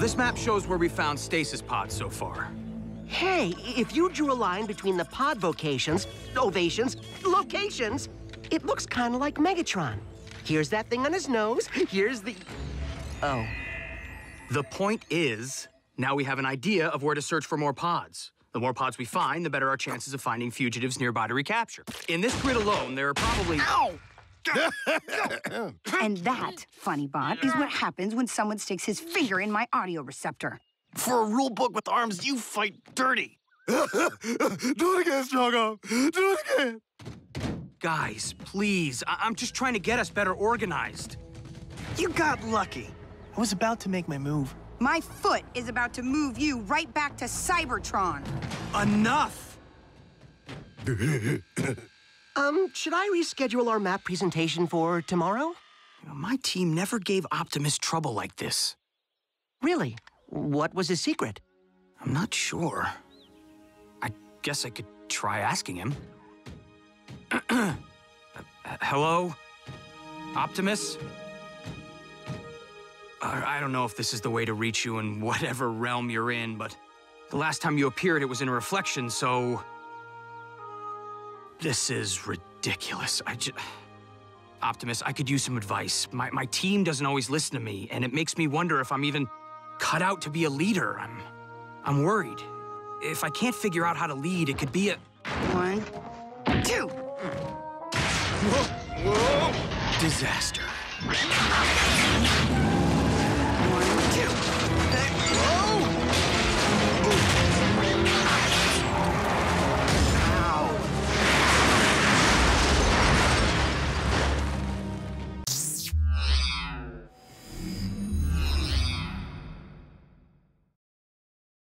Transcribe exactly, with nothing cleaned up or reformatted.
this map shows where we found stasis pods so far. Hey, if you drew a line between the pod vocations, ovations, locations, it looks kind of like Megatron. Here's that thing on his nose, here's the... Oh. The point is, now we have an idea of where to search for more pods. The more pods we find, the better our chances of finding fugitives nearby to recapture. In this grid alone, there are probably... Ow! And that, funny bot, is what happens when someone sticks his finger in my audio receptor. For a rule book with arms, you fight dirty. Do it again, Strongarm. Do it again. Guys, please. I I'm just trying to get us better organized. You got lucky. I was about to make my move. My foot is about to move you right back to Cybertron. Enough! Um, should I reschedule our map presentation for tomorrow? You know, my team never gave Optimus trouble like this. Really? What was his secret? I'm not sure. I guess I could try asking him. uh, hello? Optimus? Uh, I don't know if this is the way to reach you in whatever realm you're in, but the last time you appeared, it was in a reflection, so... This is ridiculous. I just... Optimus, I could use some advice. My, my team doesn't always listen to me, and it makes me wonder if I'm even cut out to be a leader. I'm... I'm worried. If I can't figure out how to lead, it could be a... One, two! Whoa. Whoa. Disaster. One, two! Whoa.